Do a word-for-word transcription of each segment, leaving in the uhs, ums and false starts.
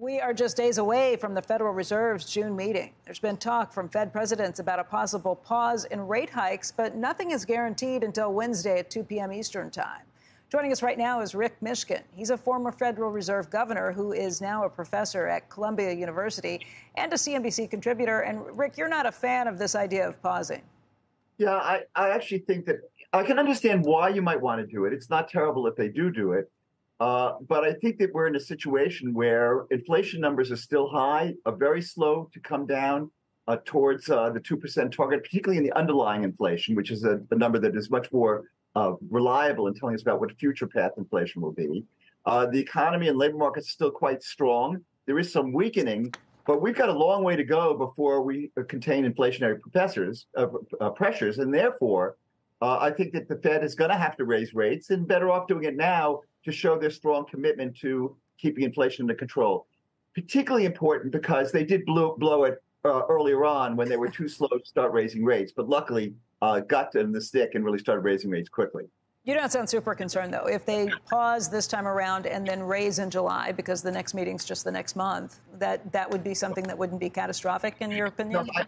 We are just days away from the Federal Reserve's June meeting. There's been talk from Fed presidents about a possible pause in rate hikes, but nothing is guaranteed until Wednesday at two p m Eastern time. Joining us right now is Rick Mishkin. He's a former Federal Reserve governor who is now a professor at Columbia University and a C N B C contributor. And, Rick, you're not a fan of this idea of pausing. Yeah, I, I actually think that I can understand why you might want to do it. It's not terrible if they do do it. Uh, but I think that we're in a situation where inflation numbers are still high, are very slow to come down uh, towards uh, the two percent target, particularly in the underlying inflation, which is a, a number that is much more uh, reliable in telling us about what future path inflation will be. Uh, the economy and labor markets are still quite strong. There is some weakening, but we've got a long way to go before we contain inflationary uh, uh, pressures. And therefore, uh, I think that the Fed is going to have to raise rates, and better off doing it now to show their strong commitment to keeping inflation under control. Particularly important because they did blow, blow it uh, earlier on when they were too slow to start raising rates, but luckily uh, got them the stick and really started raising rates quickly. You don't sound super concerned, though, if they pause this time around and then raise in July, because the next meeting's just the next month, that that would be something that wouldn't be catastrophic, in your opinion? No,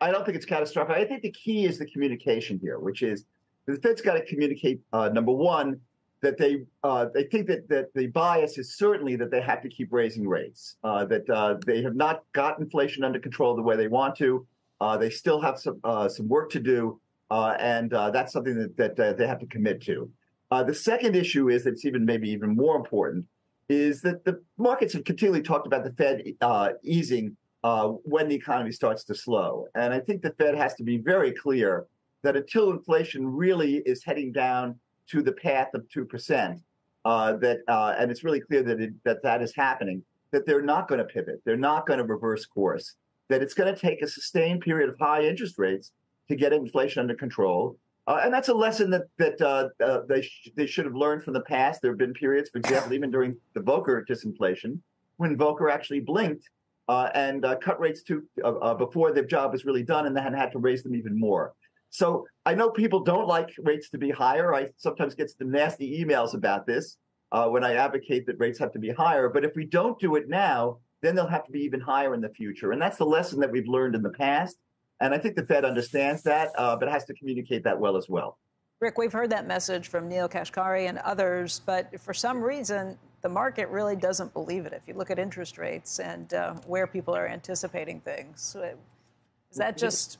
I, I don't think it's catastrophic. I think the key is the communication here, which is the Fed's got to communicate, uh, number one, that they uh, they think that, that the bias is certainly that they have to keep raising rates, uh, that uh, they have not got inflation under control the way they want to. Uh, they still have some uh, some work to do, uh, and uh, that's something that, that uh, they have to commit to. Uh, the second issue is that's even maybe even more important is that the markets have continually talked about the Fed uh, easing uh, when the economy starts to slow. And I think the Fed has to be very clear that until inflation really is heading down to the path of two percent, uh, that uh, and it's really clear that, it, that that is happening, that they're not going to pivot. They're not going to reverse course, that it's going to take a sustained period of high interest rates to get inflation under control. Uh, and that's a lesson that, that uh, uh, they, sh they should have learned from the past. There have been periods, for example, even during the Volcker disinflation, when Volcker actually blinked uh, and uh, cut rates to, uh, uh, before their job was really done, and then had to raise them even more. So I know people don't like rates to be higher. I sometimes get some nasty emails about this uh, when I advocate that rates have to be higher. But if we don't do it now, then they'll have to be even higher in the future. And that's the lesson that we've learned in the past. And I think the Fed understands that, uh, but has to communicate that well as well. Rick, we've heard that message from Neil Kashkari and others. But for some reason, the market really doesn't believe it. If you look at interest rates and uh, where people are anticipating things, is that just...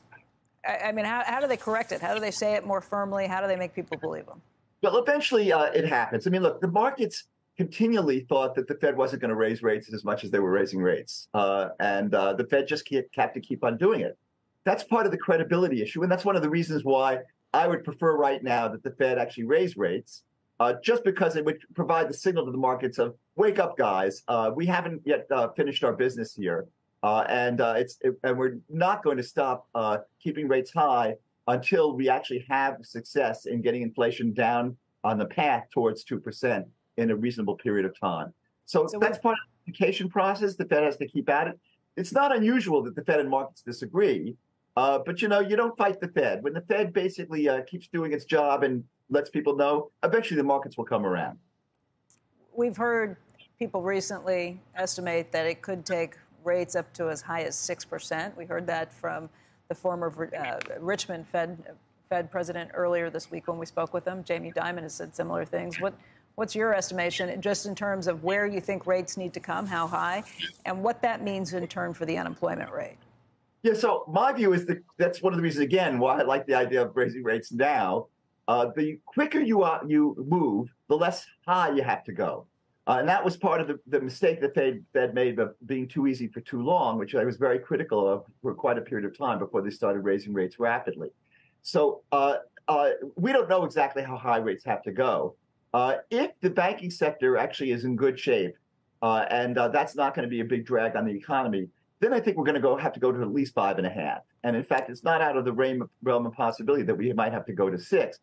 I mean, how, how do they correct it? How do they say it more firmly? How do they make people believe them? Well, eventually uh, it happens. I mean, look, the markets continually thought that the Fed wasn't going to raise rates as much as they were raising rates. Uh, and uh, the Fed just kept, kept to keep on doing it. That's part of the credibility issue. And that's one of the reasons why I would prefer right now that the Fed actually raise rates, uh, just because it would provide the signal to the markets of, wake up, guys. Uh, we haven't yet uh, finished our business here. Uh, and uh, it's it, and we're not going to stop uh, keeping rates high until we actually have success in getting inflation down on the path towards two percent in a reasonable period of time. So, so that's part of the education process. The Fed has to keep at it. It's not unusual that the Fed and markets disagree, uh, but, you know, you don't fight the Fed. When the Fed basically uh, keeps doing its job and lets people know, eventually the markets will come around. We've heard people recently estimate that it could take rates up to as high as six percent. We heard that from the former uh, Richmond Fed Fed president earlier this week when we spoke with him. Jamie Dimon has said similar things. What What's your estimation, just in terms of where you think rates need to come, how high, and what that means in turn for the unemployment rate? Yeah, so my view is that that's one of the reasons, again, why I like the idea of raising rates now. Uh, the quicker you, are, you move, the less high you have to go. Uh, and that was part of the, the mistake that the Fed made of being too easy for too long, which I was very critical of for quite a period of time before they started raising rates rapidly. So uh, uh, we don't know exactly how high rates have to go. Uh, if the banking sector actually is in good shape, uh, and uh, that's not going to be a big drag on the economy, then I think we're going to go have to go to at least five and a half. And in fact, it's not out of the realm of possibility that we might have to go to six.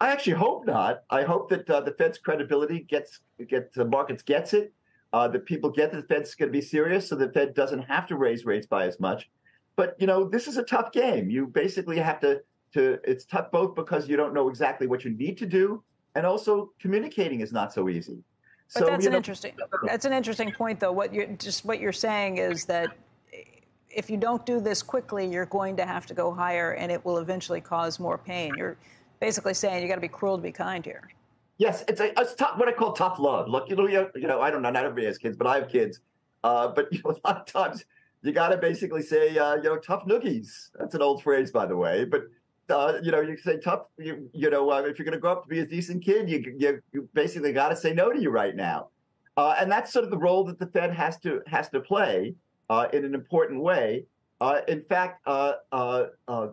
I actually hope not. I hope that uh, the Fed's credibility gets, get, the markets gets it, uh, that people get that the Fed's going to be serious so the Fed doesn't have to raise rates by as much. But, you know, this is a tough game. You basically have to, to it's tough both because you don't know exactly what you need to do, and also communicating is not so easy. But so, that's an know, interesting. That's an interesting point, though. What you're just what you're saying is that if you don't do this quickly, you're going to have to go higher, and it will eventually cause more pain. You're basically saying you got to be cruel to be kind here. Yes, it's a it's tough, what I call tough love. Look, you know, you know, I don't know. Not everybody has kids, but I have kids. Uh, but you know, a lot of times you got to basically say, uh, you know, tough noogies. That's an old phrase, by the way, but. Uh, you know, you say tough, you, you know, uh, if you're going to grow up to be a decent kid, you, you, you basically got to say no to you right now. Uh, and that's sort of the role that the Fed has to has to play uh, in an important way. Uh, in fact, uh, uh, uh,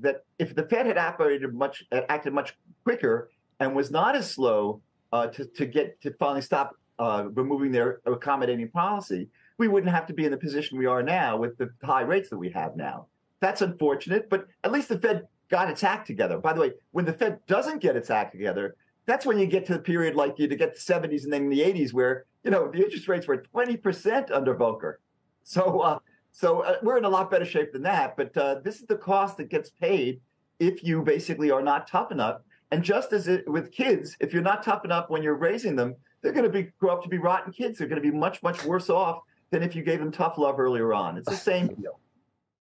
that if the Fed had operated much, acted much quicker and was not as slow uh, to, to get to finally stop uh, removing their accommodating policy, we wouldn't have to be in the position we are now with the high rates that we have now. That's unfortunate, but at least the Fed got its act together. By the way, when the Fed doesn't get its act together, that's when you get to the period like you to get the seventies and then the eighties where, you know, the interest rates were twenty percent under Volcker. So uh, so uh, we're in a lot better shape than that. But uh, this is the cost that gets paid if you basically are not tough enough. And just as it, with kids, if you're not tough enough when you're raising them, they're going to be grow up to be rotten kids. They're going to be much, much worse off than if you gave them tough love earlier on. It's the same deal.